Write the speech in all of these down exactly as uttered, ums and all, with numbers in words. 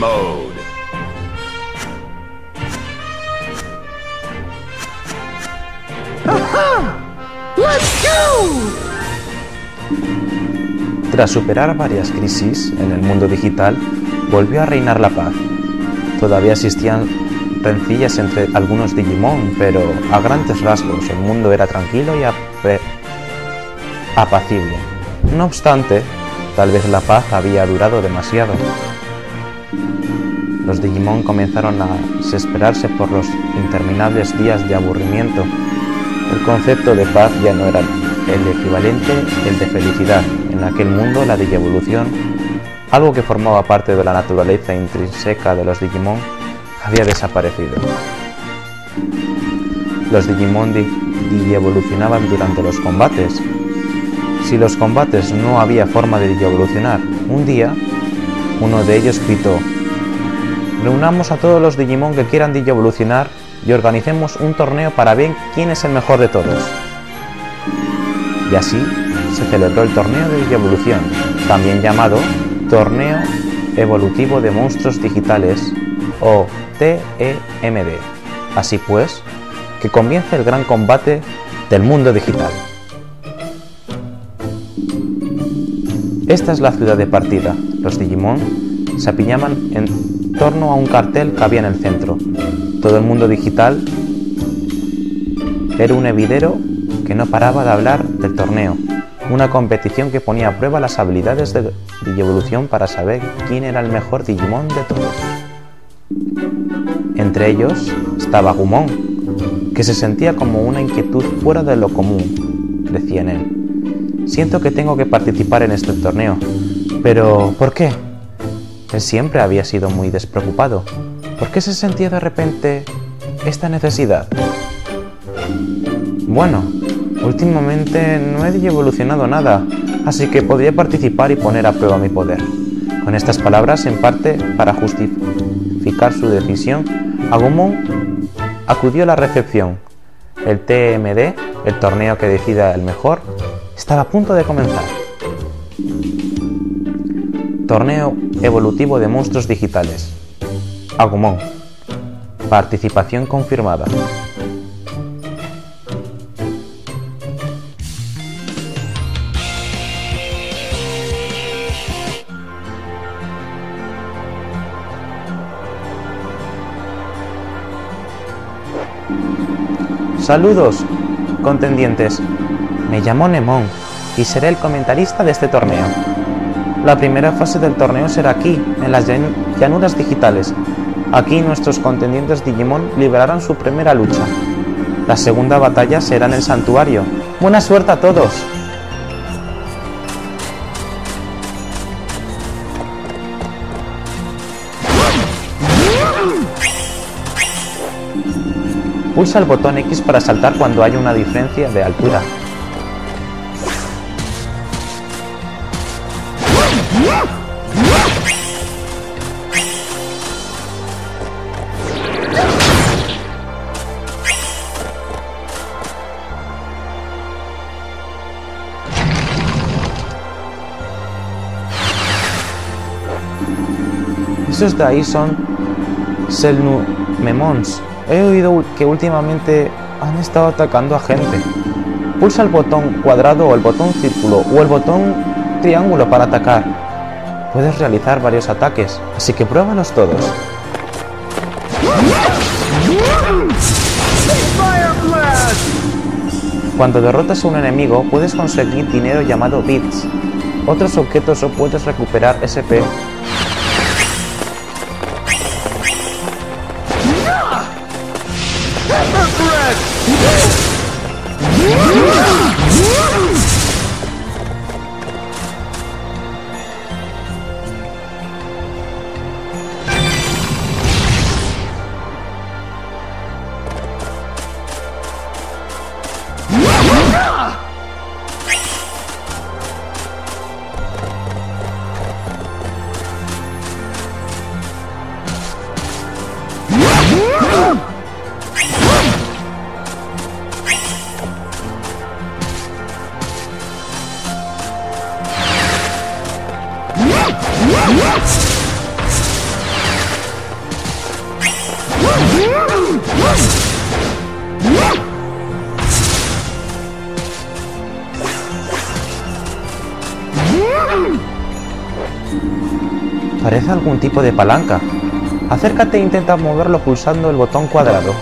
mode. Aha! Let's go! Tras superar varias crisis en el mundo digital, volvió a reinar la paz. Todavía existían rencillas entre algunos Digimon, pero a grandes rasgos el mundo era tranquilo y apacible. No obstante, tal vez la paz había durado demasiado. Los Digimon comenzaron a desesperarse por los interminables días de aburrimiento. El concepto de paz ya no era el equivalente el de felicidad. En aquel mundo, la digievolución, algo que formaba parte de la naturaleza intrínseca de los Digimon, había desaparecido. Los Digimon digievolucionaban durante los combates. Si los combates no había forma de digievolucionar, un día uno de ellos gritó: reunamos a todos los Digimon que quieran digievolucionar y organicemos un torneo para ver quién es el mejor de todos. Y así se celebró el torneo de digievolución, también llamado Torneo Evolutivo de Monstruos Digitales o T E M D. Así pues, que comience el gran combate del mundo digital. Esta es la ciudad de partida. Los Digimon se apiñaban en torno a un cartel que había en el centro. Todo el mundo digital era un hervidero que no paraba de hablar del torneo, una competición que ponía a prueba las habilidades de Digievolución para saber quién era el mejor Digimon de todos. Entre ellos estaba Gumón, que se sentía como una inquietud fuera de lo común. Crecía en él. Siento que tengo que participar en este torneo, pero ¿por qué? Él siempre había sido muy despreocupado. ¿Por qué se sentía de repente esta necesidad? Bueno, últimamente no he digievolucionado nada, así que podría participar y poner a prueba mi poder. Con estas palabras, en parte para justificar su decisión, Agumon acudió a la recepción. El T M D, el torneo que decida el mejor, estaba a punto de comenzar. Torneo Evolutivo de Monstruos Digitales. Agumon. Participación confirmada. Saludos, contendientes. Me llamo Nemon y seré el comentarista de este torneo. La primera fase del torneo será aquí, en las llanuras digitales. Aquí nuestros contendientes Digimon librarán su primera lucha. La segunda batalla será en el santuario. ¡Buena suerte a todos! Pulsa el botón X para saltar cuando haya una diferencia de altura. Esos de ahí son Ciclonemons. He oído que últimamente han estado atacando a gente. Pulsa el botón cuadrado o el botón círculo o el botón triángulo para atacar. Puedes realizar varios ataques, así que pruébalos todos. Cuando derrotas a un enemigo, puedes conseguir dinero llamado bits, otros objetos o puedes recuperar S P. Parece algún tipo de palanca. Acércate e intenta moverlo pulsando el botón cuadrado.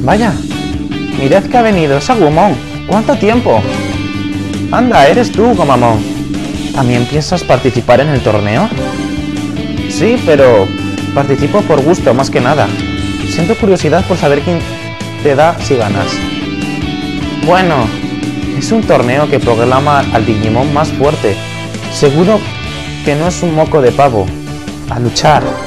Vaya, mirad que ha venido, es Agumon. ¿Cuánto tiempo? Anda, eres tú, Gomamon. ¿También piensas participar en el torneo? Sí, pero participo por gusto, más que nada. Siento curiosidad por saber quién te da si ganas. Bueno, es un torneo que proclama al Digimon más fuerte. Seguro que no es un moco de pavo. A luchar. Yeah.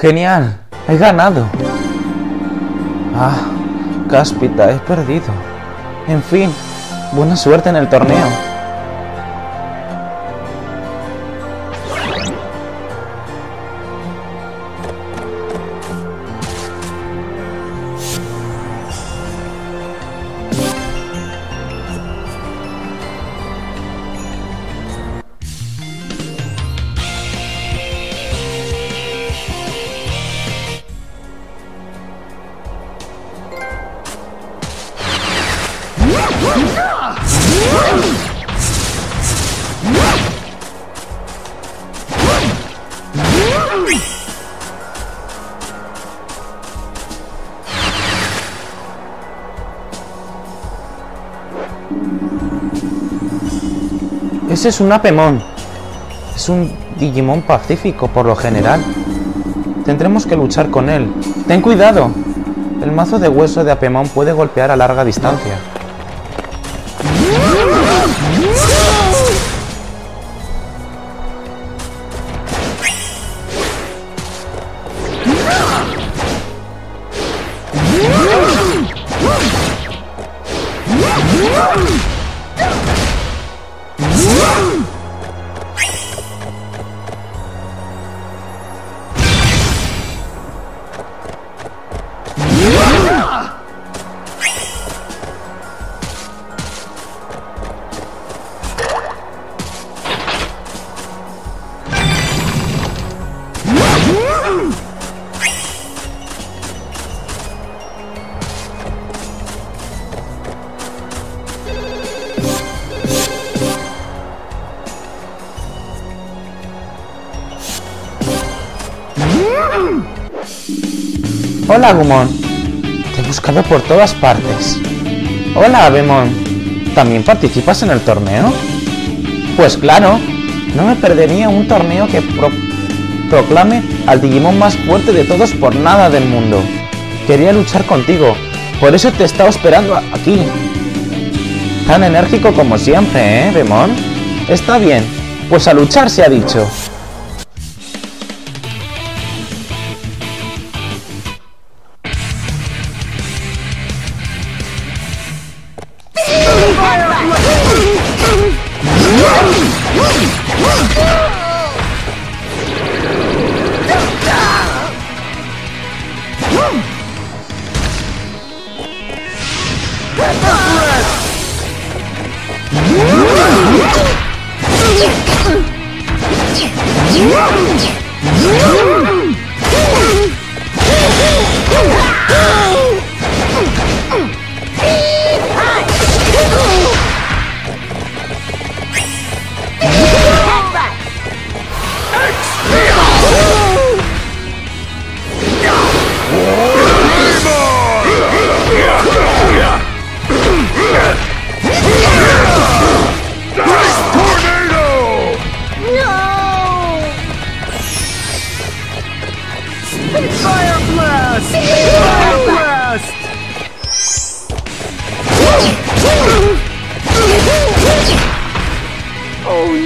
¡Genial! ¡He ganado! ¡Ah! Cáspita, he perdido. En fin, buena suerte en el torneo. Ese es un Apemon. Es un Digimon pacífico por lo general. Tendremos que luchar con él. ¡Ten cuidado! El mazo de hueso de Apemon puede golpear a larga distancia. Hola Gumón, te he buscado por todas partes. Hola Bemon, ¿también participas en el torneo? Pues claro, no me perdería un torneo que pro proclame al Digimon más fuerte de todos por nada del mundo. Quería luchar contigo, por eso te he estado esperando aquí. Tan enérgico como siempre, ¿eh, Bemon? Está bien, pues a luchar se ha dicho.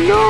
¡No!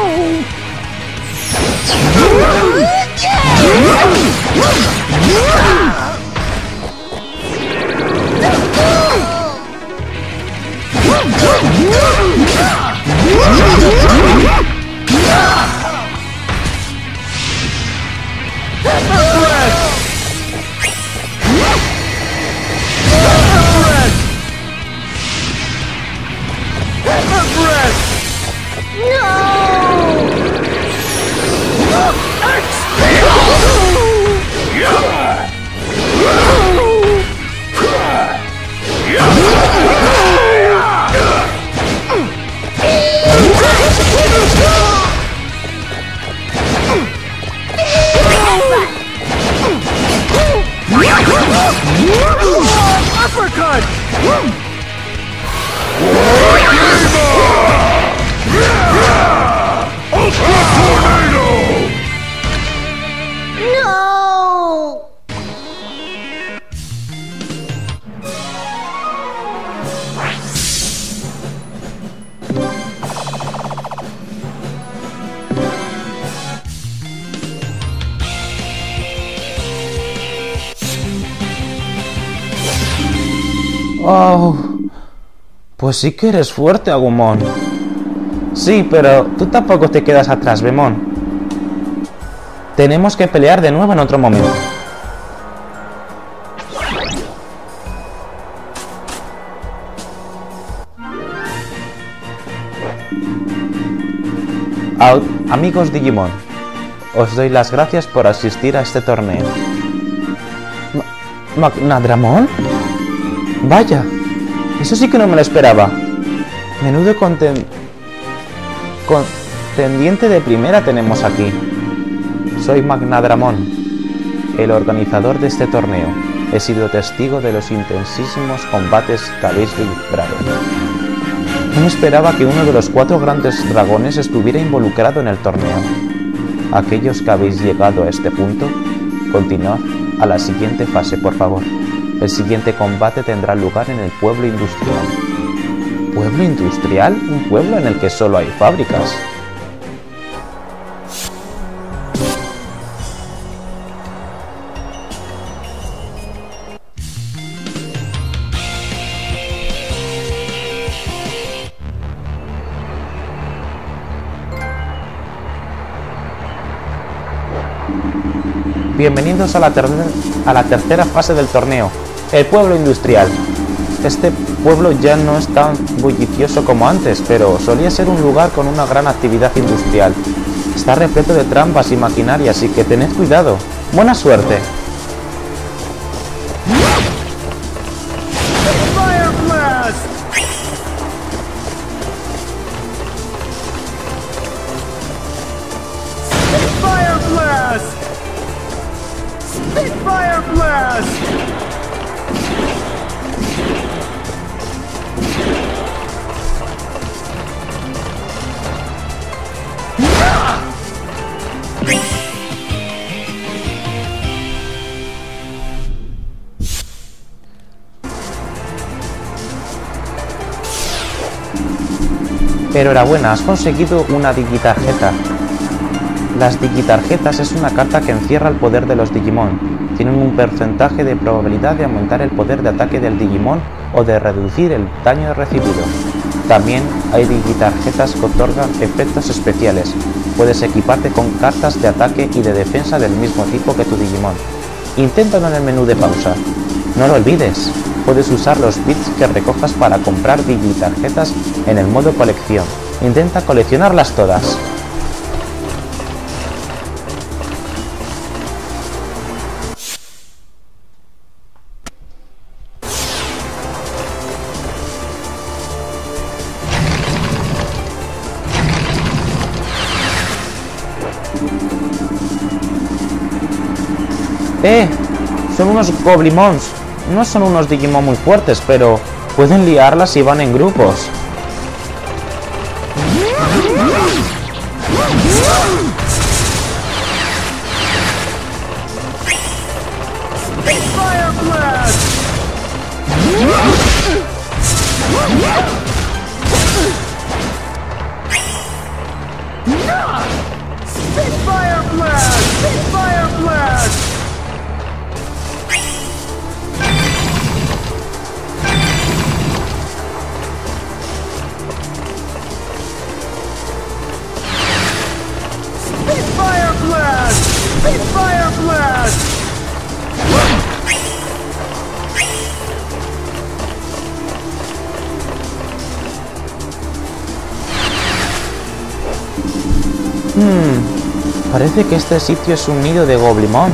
¡Wow! Pues sí que eres fuerte, Agumon. Sí, pero tú tampoco te quedas atrás, Bemon. Tenemos que pelear de nuevo en otro momento. Al- Amigos Digimon, os doy las gracias por asistir a este torneo. Ma- ¿Magnadramon? Vaya, eso sí que no me lo esperaba. Menudo conten- contendiente de primera tenemos aquí. Soy Magnadramon, el organizador de este torneo. He sido testigo de los intensísimos combates que habéis librado. No esperaba que uno de los cuatro grandes dragones estuviera involucrado en el torneo. Aquellos que habéis llegado a este punto, continuad a la siguiente fase, por favor. El siguiente combate tendrá lugar en el pueblo industrial. ¿Pueblo industrial? Un pueblo en el que solo hay fábricas. Bienvenidos a la, a la tercera fase del torneo, el pueblo industrial. Este pueblo ya no es tan bullicioso como antes, pero solía ser un lugar con una gran actividad industrial. Está repleto de trampas y maquinaria, así que tened cuidado. ¡Buena suerte! Pero enhorabuena, has conseguido una digitarjeta. Las digitarjetas es una carta que encierra el poder de los Digimon. Tienen un porcentaje de probabilidad de aumentar el poder de ataque del Digimon o de reducir el daño recibido. También hay digitarjetas que otorgan efectos especiales. Puedes equiparte con cartas de ataque y de defensa del mismo tipo que tu Digimon. Inténtalo en el menú de pausa. No lo olvides. Puedes usar los bits que recojas para comprar digitarjetas en el modo colección. Intenta coleccionarlas todas. ¡Eh! Son unos Goblimons. No son unos Digimon muy fuertes, pero pueden liarlas si van en grupos. Hmm, parece que este sitio es un nido de Goblimons.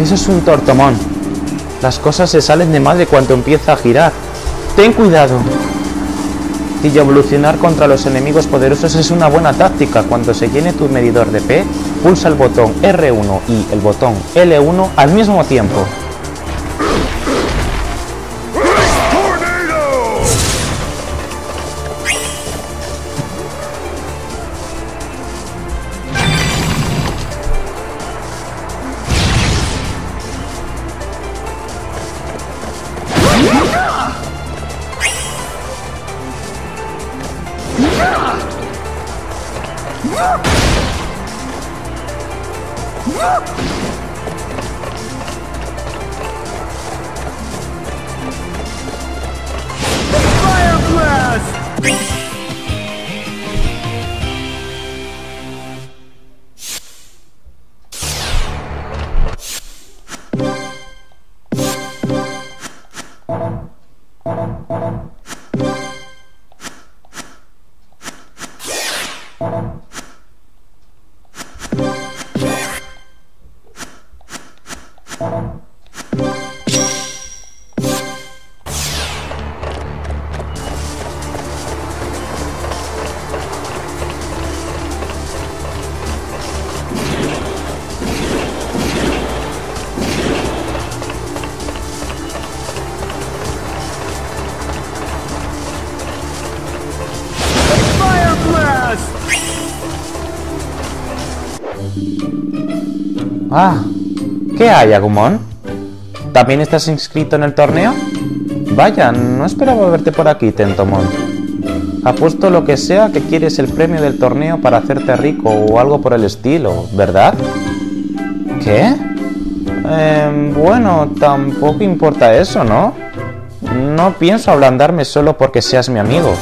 Eso es un tortomón. Las cosas se salen de madre cuando empieza a girar. ¡Ten cuidado! Digievolucionar contra los enemigos poderosos es una buena táctica. Cuando se llene tu medidor de P, pulsa el botón R uno y el botón L uno al mismo tiempo. Ah, ¿qué hay, Agumon? ¿También estás inscrito en el torneo? Vaya, no esperaba verte por aquí, Tentomon. Apuesto lo que sea que quieres el premio del torneo para hacerte rico o algo por el estilo, ¿verdad? ¿Qué? Eh, bueno, tampoco importa eso, ¿no? No pienso ablandarme solo porque seas mi amigo.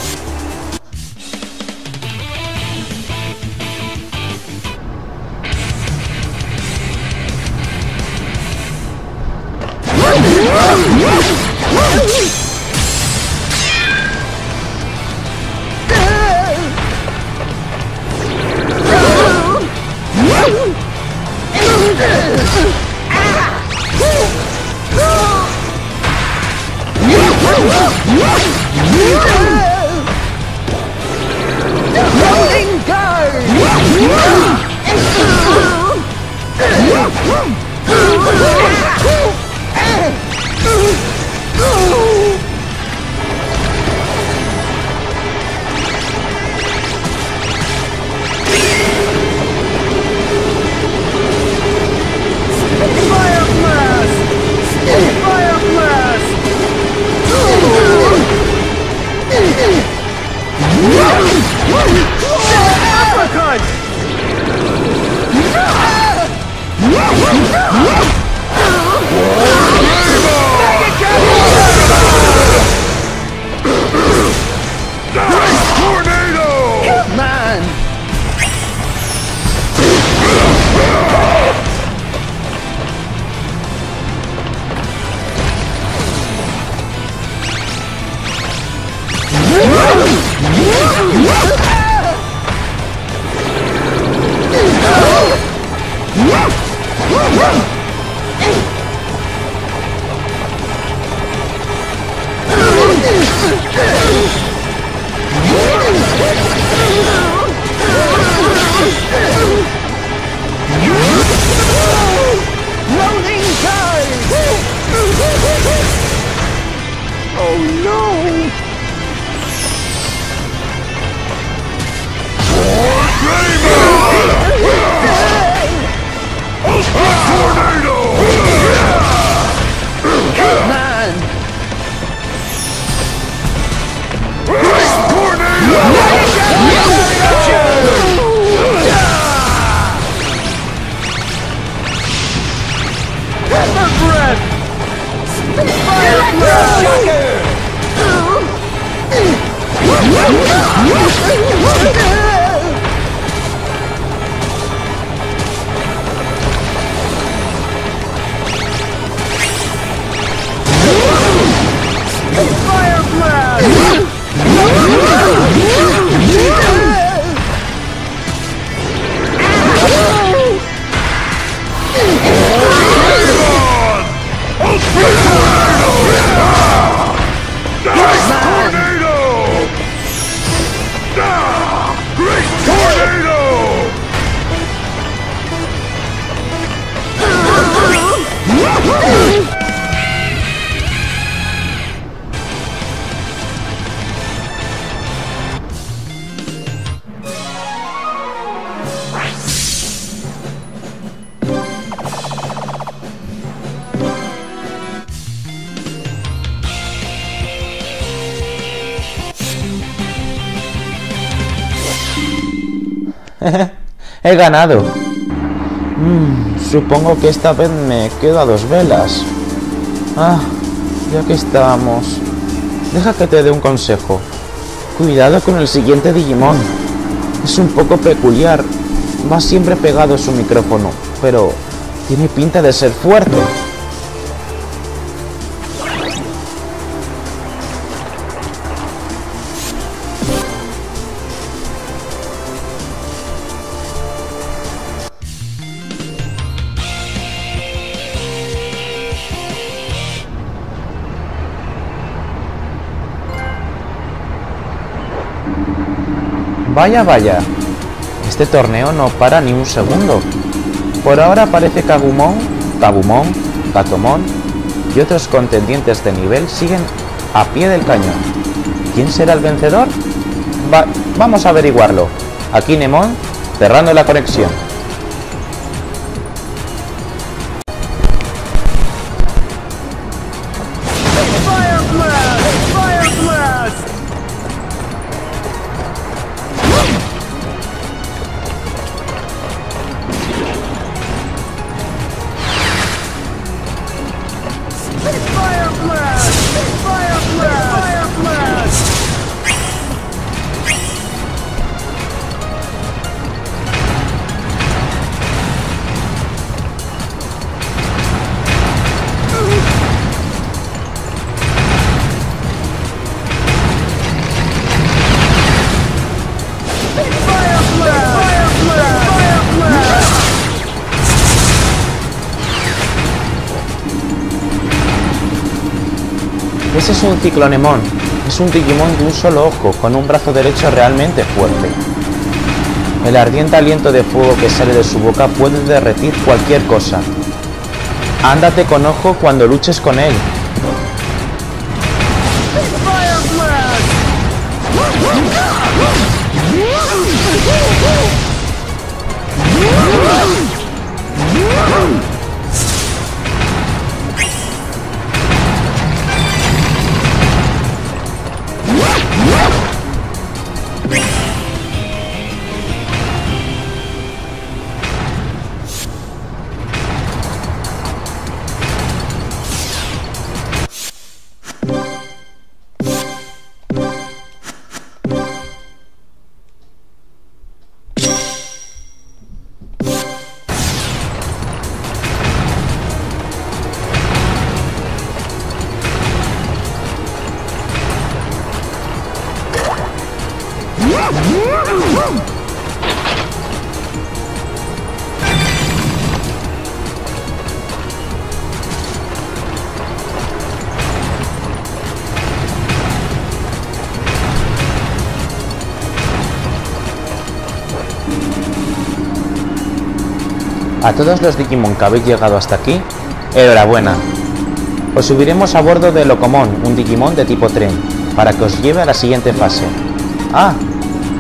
Wargreymon! He ganado. Mm, supongo que esta vez me quedo a dos velas. Ah, ya que estamos. Deja que te dé un consejo. Cuidado con el siguiente Digimon. Es un poco peculiar. Va siempre pegado a su micrófono, pero tiene pinta de ser fuerte. Vaya, vaya. Este torneo no para ni un segundo. Por ahora parece que Agumon, Gabumon, Gatomon y otros contendientes de nivel siguen a pie del cañón. ¿Quién será el vencedor? Va vamos a averiguarlo. Aquí Nemon, cerrando la conexión. Ese es un ciclonemón, es un Digimon de un solo ojo, con un brazo derecho realmente fuerte. El ardiente aliento de fuego que sale de su boca puede derretir cualquier cosa. Ándate con ojo cuando luches con él. A todos los Digimon que habéis llegado hasta aquí, enhorabuena. Os subiremos a bordo de Locomon, un Digimon de tipo tren, para que os lleve a la siguiente fase. Ah,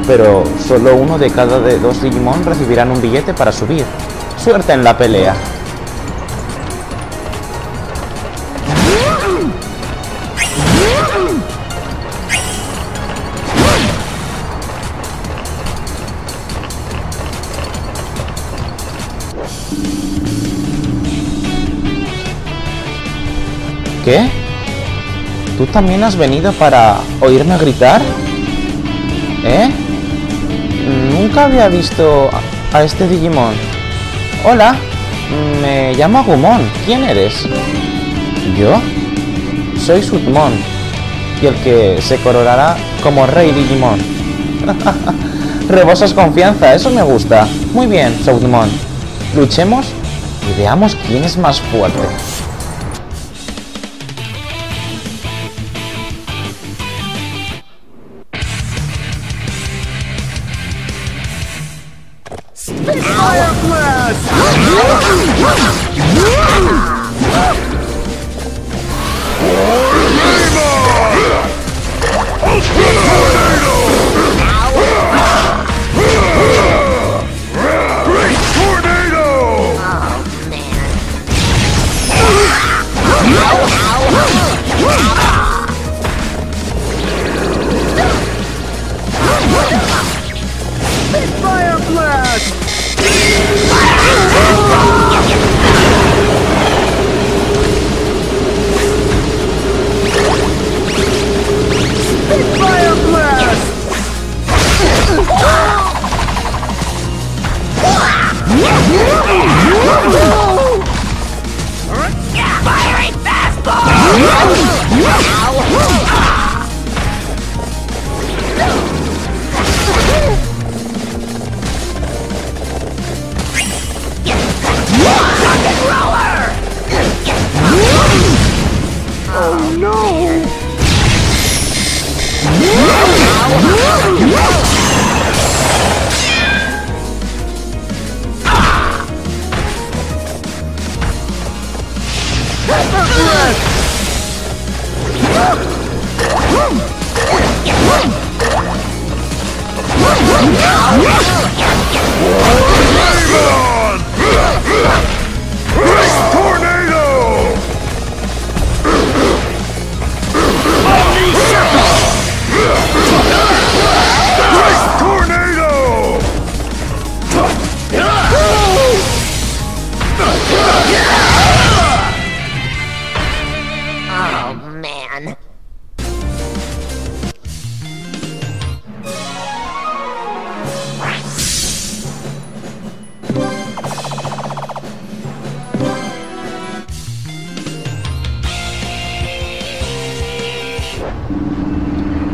pero solo uno de cada de dos Digimon recibirán un billete para subir. Suerte en la pelea. ¿Qué? ¿Tú también has venido para oírme gritar? ¿Eh? Nunca había visto a, a este Digimon. Hola, me llamo Agumon. ¿Quién eres? ¿Yo? Soy Sutmon, y el que se coronará como rey Digimon. Rebosas confianza, eso me gusta. Muy bien, Shoutmon. Luchemos y veamos quién es más fuerte. Fire blast!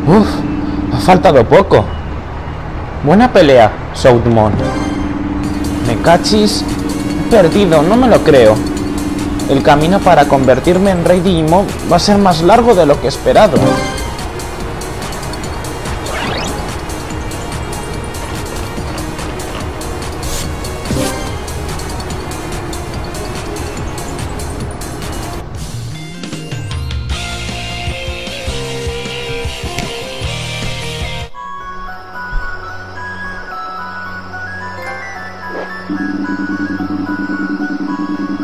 Uf, ha faltado poco. Buena pelea, Shoutmon. Me cachis. He perdido, no me lo creo. El camino para convertirme en Rey Digimon va a ser más largo de lo que esperado.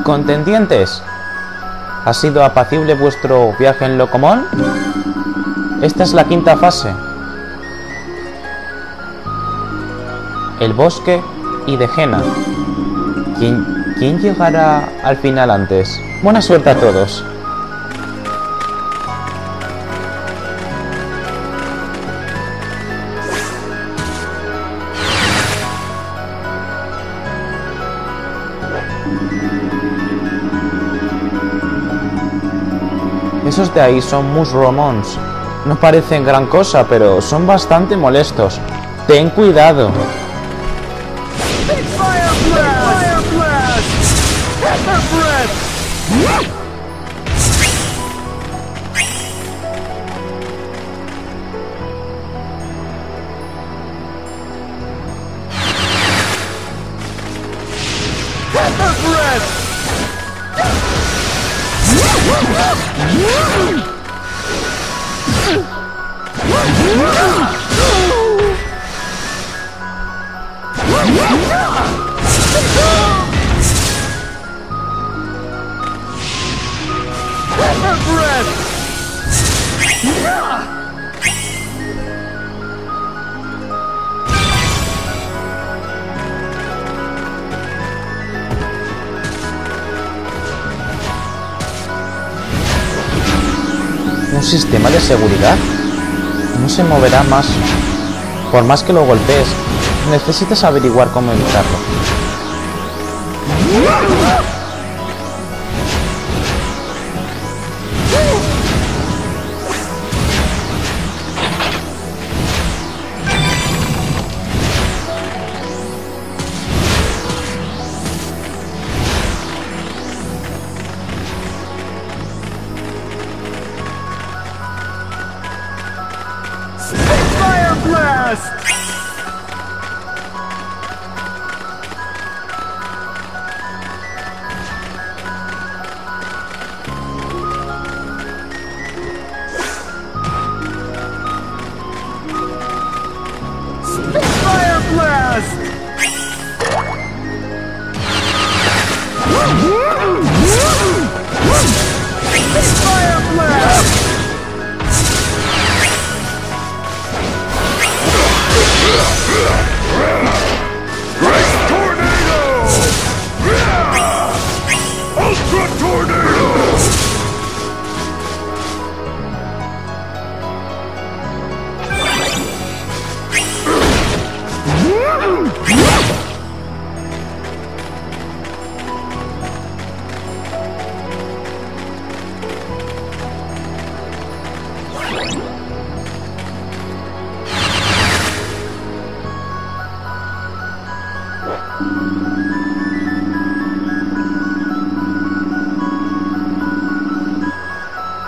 Contendientes, ¿ha sido apacible vuestro viaje en Locomon? Esta es la quinta fase. El bosque y Degena. ¿Quién, ¿Quién llegará al final antes? Buena suerte a todos. Esos de ahí son Mushmons. No parecen gran cosa, pero son bastante molestos. Ten cuidado. ¿Un sistema de seguridad? No se moverá más. Por más que lo golpees, necesitas averiguar cómo evitarlo.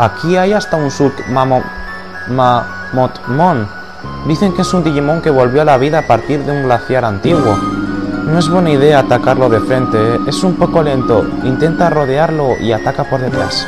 Aquí hay hasta un Sutmamotmon. Dicen que es un Digimon que volvió a la vida a partir de un glaciar antiguo. No es buena idea atacarlo de frente, ¿eh? Es un poco lento. Intenta rodearlo y ataca por detrás.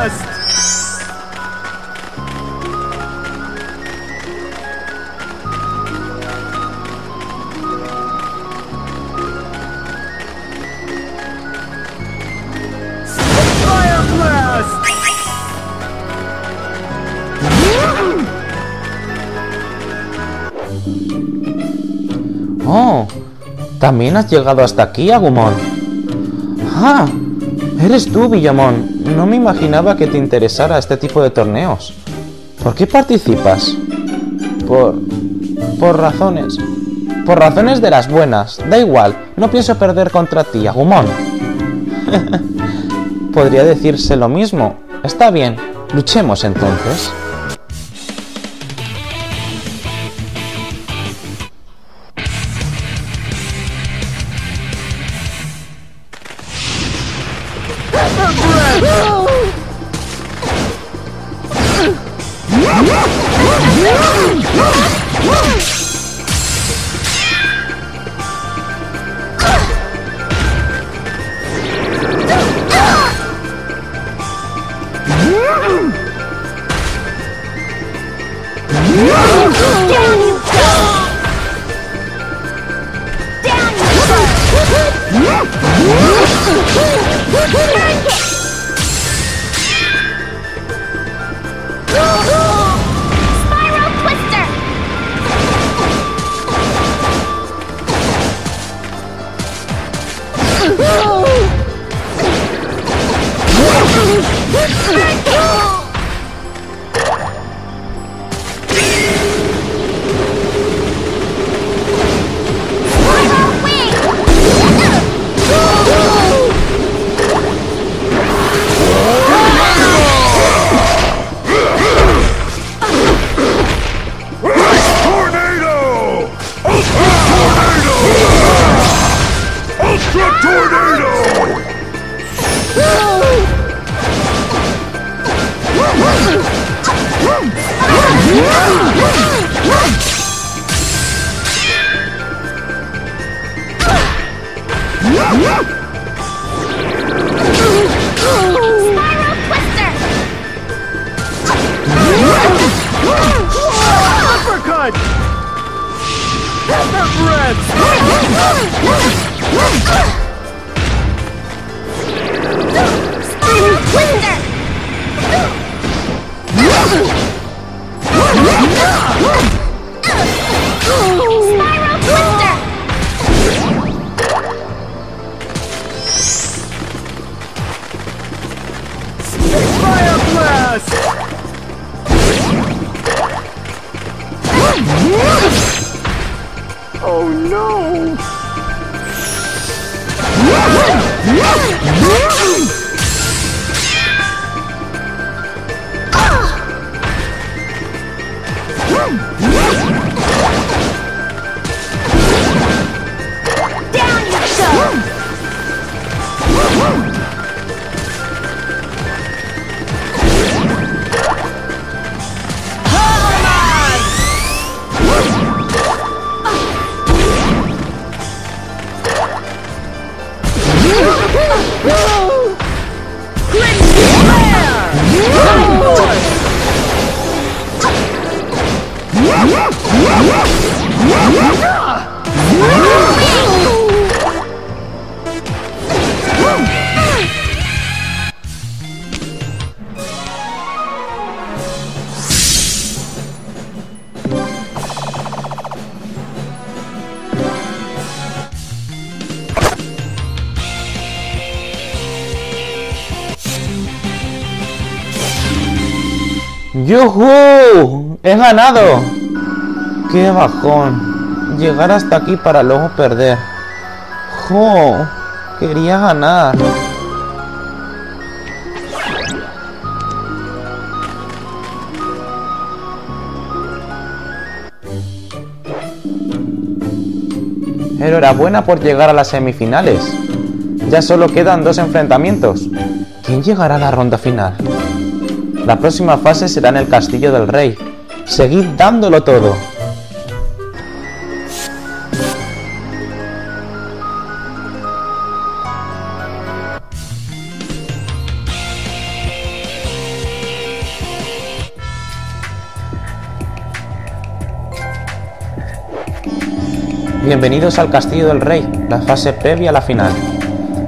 más. Oh, también has llegado hasta aquí, Agumon. Ah, eres tú, Villamón. No me imaginaba que te interesara este tipo de torneos. ¿Por qué participas? Por... por razones... Por razones de las buenas. Da igual, no pienso perder contra ti, Agumon. Podría decirse lo mismo. Está bien, luchemos entonces. ¡Yujú! ¡He ganado! ¡Qué bajón! Llegar hasta aquí para luego perder. ¡Jo! Quería ganar. Enhorabuena por llegar a las semifinales. Ya solo quedan dos enfrentamientos. ¿Quién llegará a la ronda final? La próxima fase será en el castillo del rey. Seguid dándolo todo. Bienvenidos al Castillo del Rey, la fase previa a la final.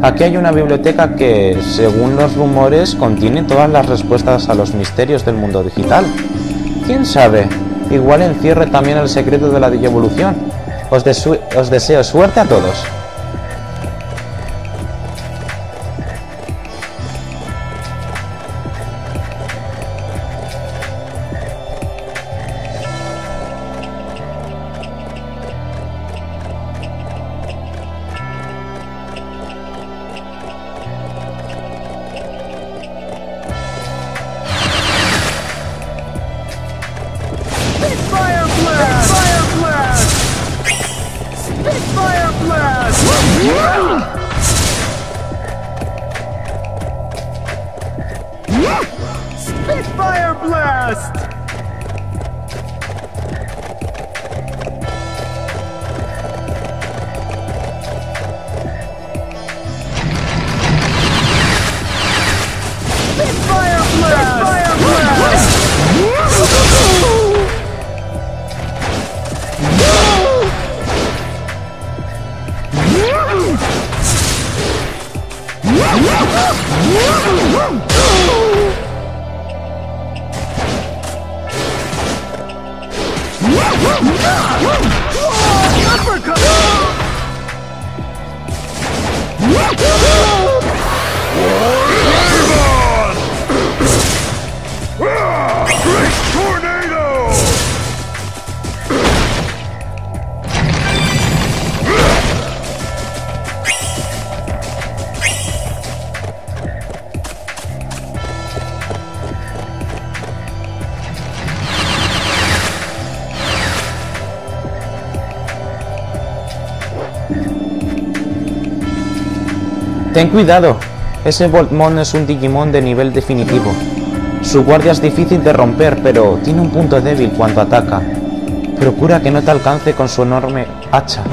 Aquí hay una biblioteca que, según los rumores, contiene todas las respuestas a los misterios del mundo digital. ¿Quién sabe? Igual encierre también el secreto de la digievolución. Os, os deseo suerte a todos. Ten cuidado, ese Voltmon es un Digimon de nivel definitivo. Su guardia es difícil de romper, pero tiene un punto débil cuando ataca. Procura que no te alcance con su enorme hacha.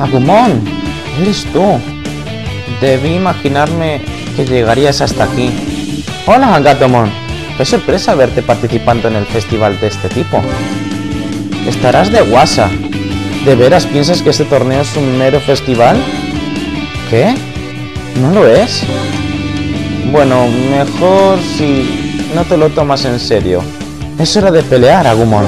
Agumon, eres tú. Debí imaginarme que llegarías hasta aquí. Hola, Angatomon. Qué sorpresa verte participando en el festival de este tipo. Estarás de guasa. ¿De veras piensas que este torneo es un mero festival? ¿Qué? ¿No lo es? Bueno, mejor si no te lo tomas en serio. Es hora de pelear, Agumon.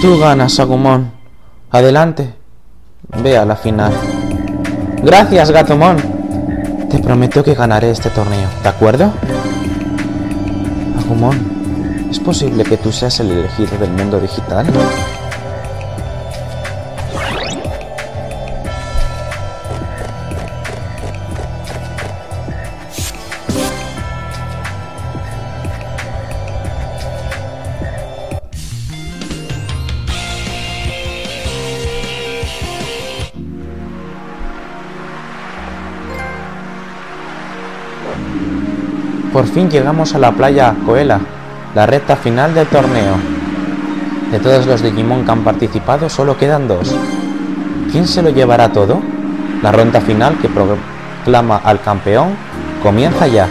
Tú ganas, Agumon. Adelante. Ve a la final. Gracias, Gatomon. Te prometo que ganaré este torneo, ¿de acuerdo? Agumon, ¿es posible que tú seas el elegido del mundo digital? Por fin llegamos a la playa Coela, la recta final del torneo. De todos los Digimon que han participado, solo quedan dos. ¿Quién se lo llevará todo? La ronda final, que proclama al campeón, comienza ya.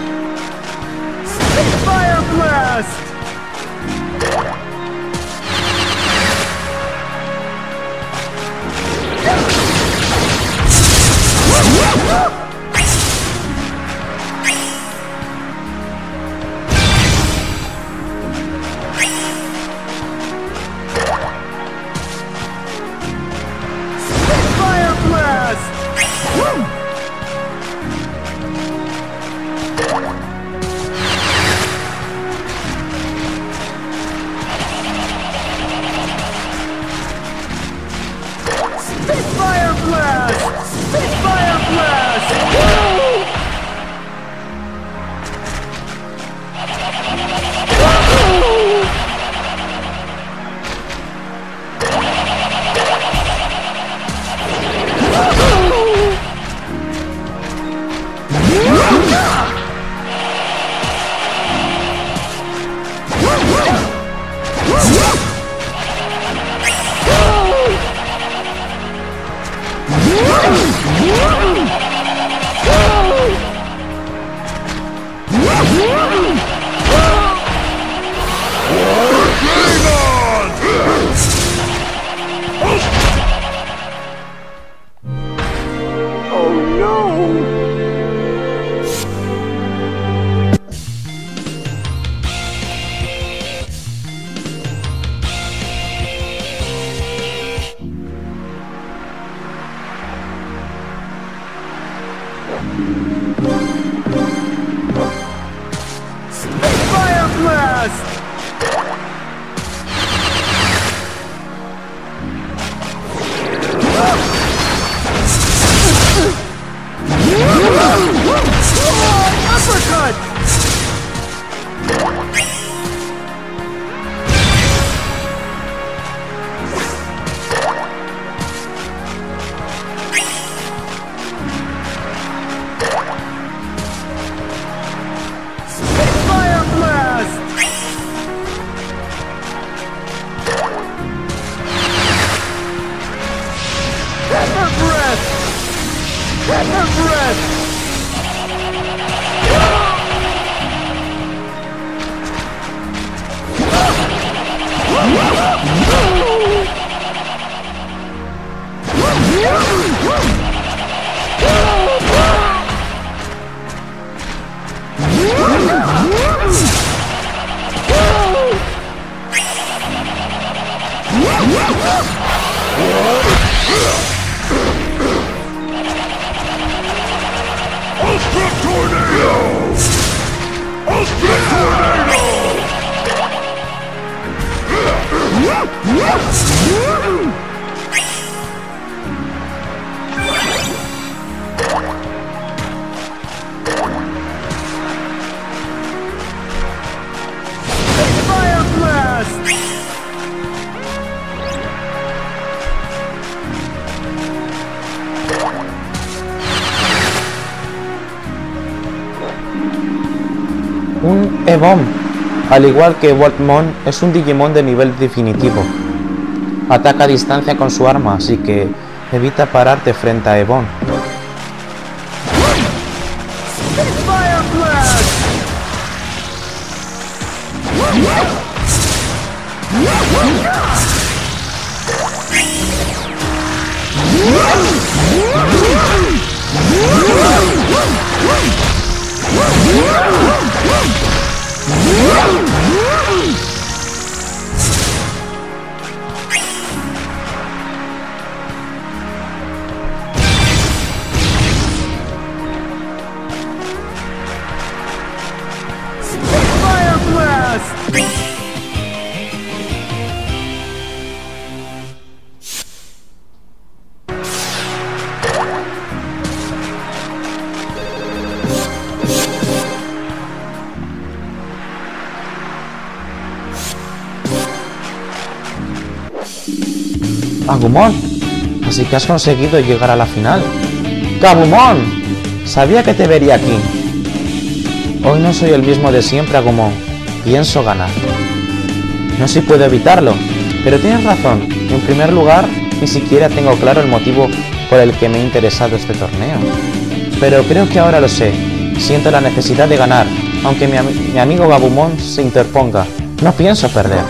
Un Evon, al igual que Waltmon, es un Digimon de nivel definitivo. Ataca a distancia con su arma, así que evita pararte frente a Evon. Agumon, así que has conseguido llegar a la final. ¡Gabumon! Sabía que te vería aquí. Hoy no soy el mismo de siempre, Agumon. Pienso ganar. No sé si puedo evitarlo, pero tienes razón. En primer lugar, ni siquiera tengo claro el motivo por el que me ha interesado este torneo. Pero creo que ahora lo sé. Siento la necesidad de ganar, aunque mi, am mi amigo Gabumon se interponga. No pienso perder.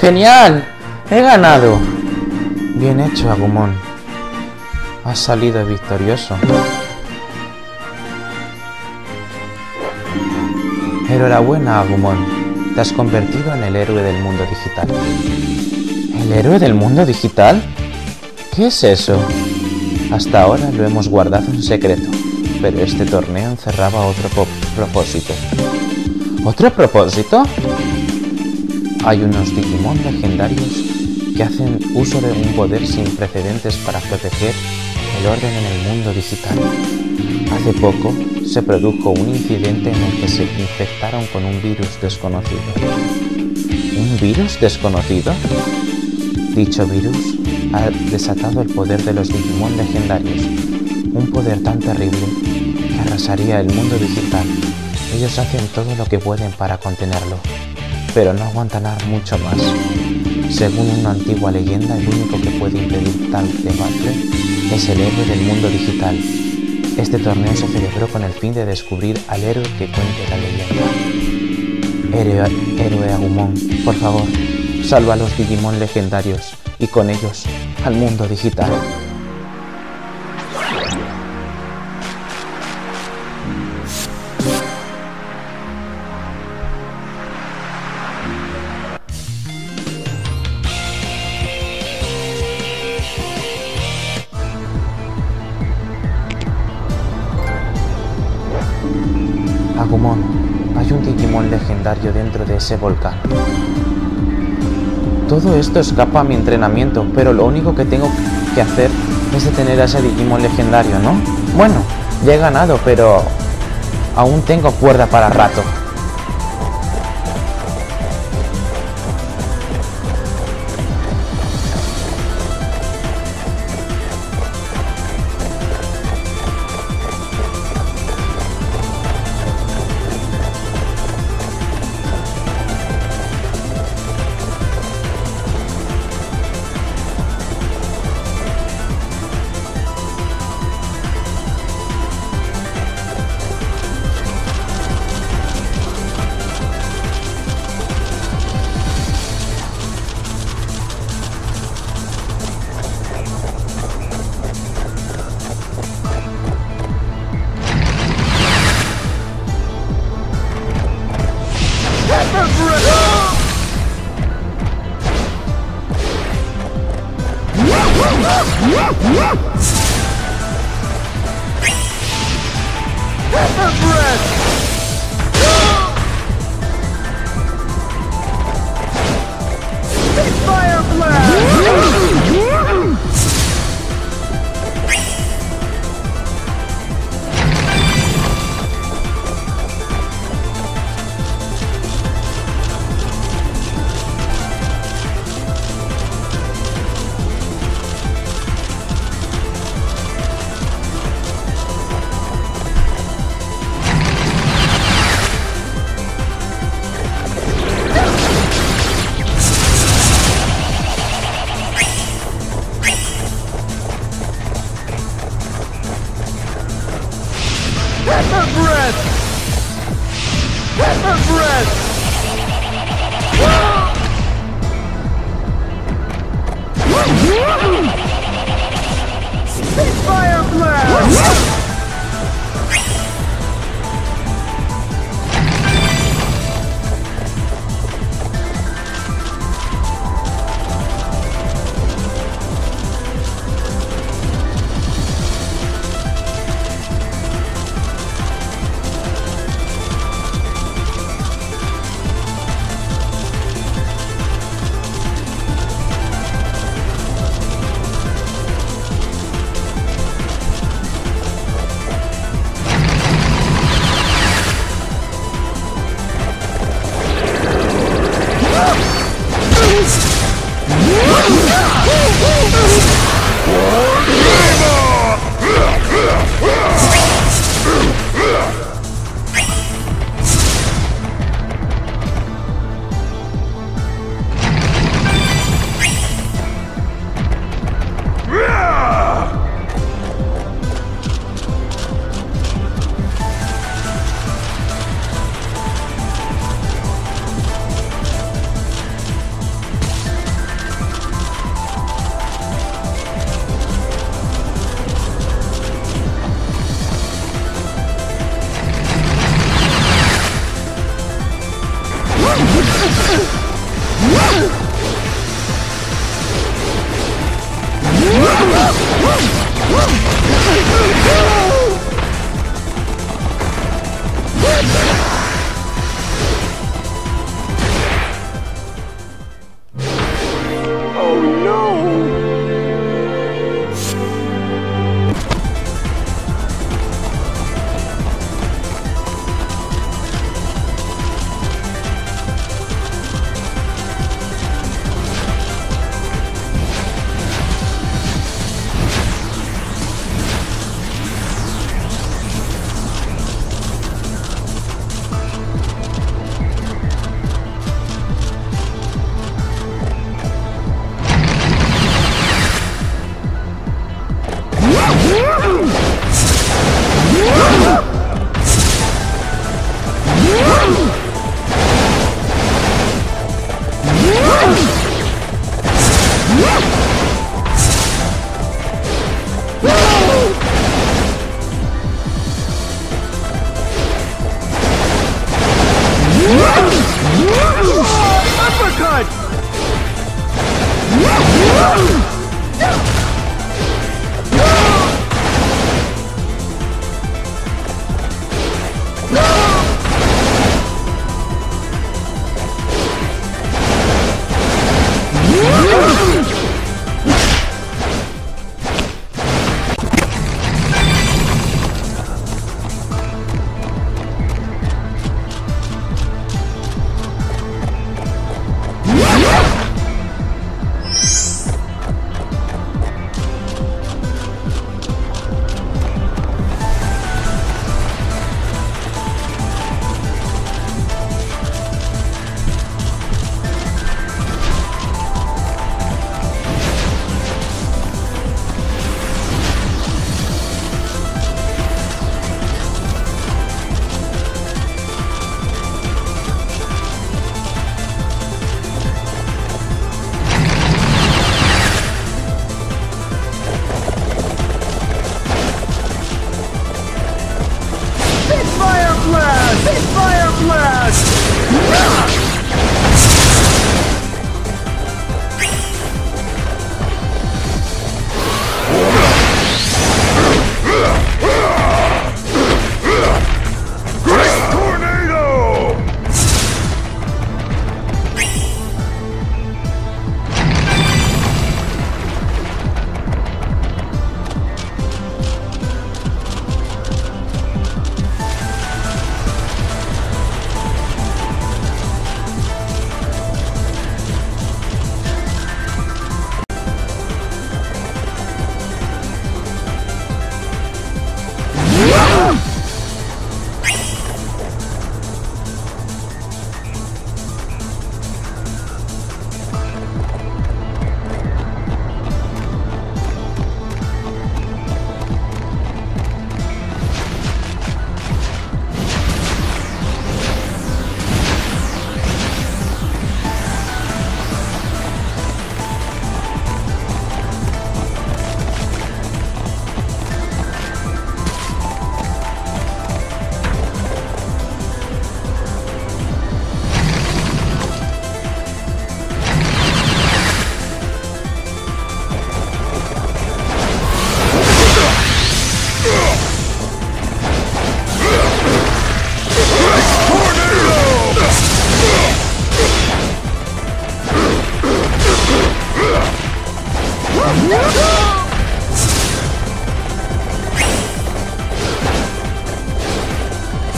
¡Genial! ¡He ganado! Bien hecho, Agumon. Has salido victorioso. Enhorabuena, Agumon. Te has convertido en el héroe del mundo digital. ¿El héroe del mundo digital? ¿Qué es eso? Hasta ahora lo hemos guardado en secreto, pero este torneo encerraba otro propósito. ¿Otro propósito? Hay unos Digimon legendarios que hacen uso de un poder sin precedentes para proteger el orden en el mundo digital. Hace poco se produjo un incidente en el que se infectaron con un virus desconocido. ¿Un virus desconocido? Dicho virus ha desatado el poder de los Digimon legendarios, un poder tan terrible que arrasaría el mundo digital. Ellos hacen todo lo que pueden para contenerlo, pero no aguantarán mucho más. Según una antigua leyenda, el único que puede impedir tal debacle es el héroe del mundo digital. Este torneo se celebró con el fin de descubrir al héroe que cuente la leyenda. Héroe, héroe Agumon, por favor, salva a los Digimon legendarios y con ellos al mundo digital. Dentro de ese volcán. Todo esto escapa a mi entrenamiento, pero lo único que tengo que hacer es detener a ese Digimon legendario, ¿no? Bueno, ya he ganado, pero aún tengo cuerda para rato. Pepper breath! Fire blast!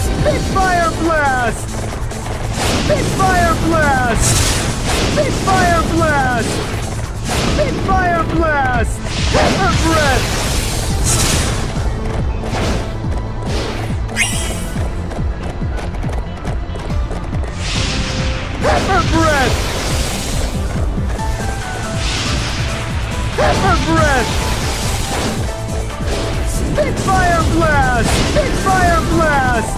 Spitfire Blast! Spitfire Blast! Spitfire Blast! Spitfire Blast! Pepper Breath! Pepper Breath! Pepper Breath! Spitfire Blast! Spitfire Blast!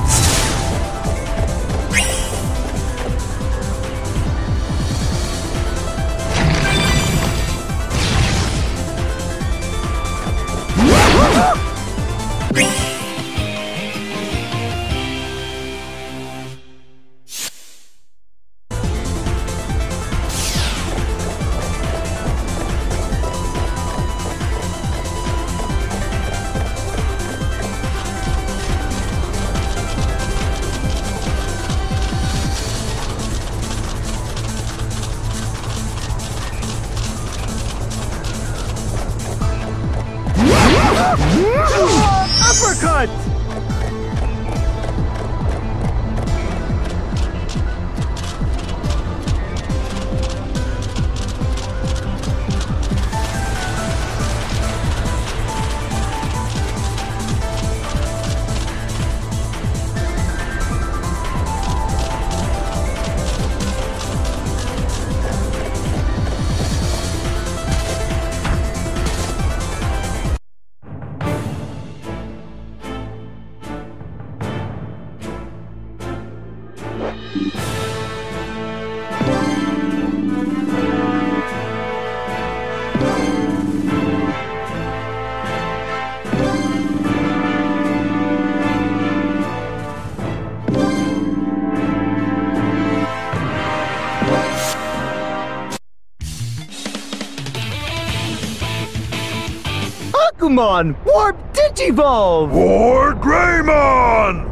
Agumon, Warp Digivolve! WarGreymon!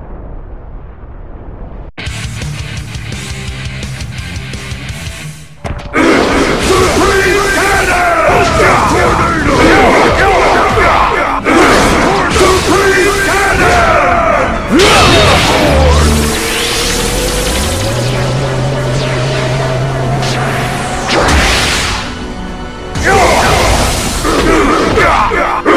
Yeah!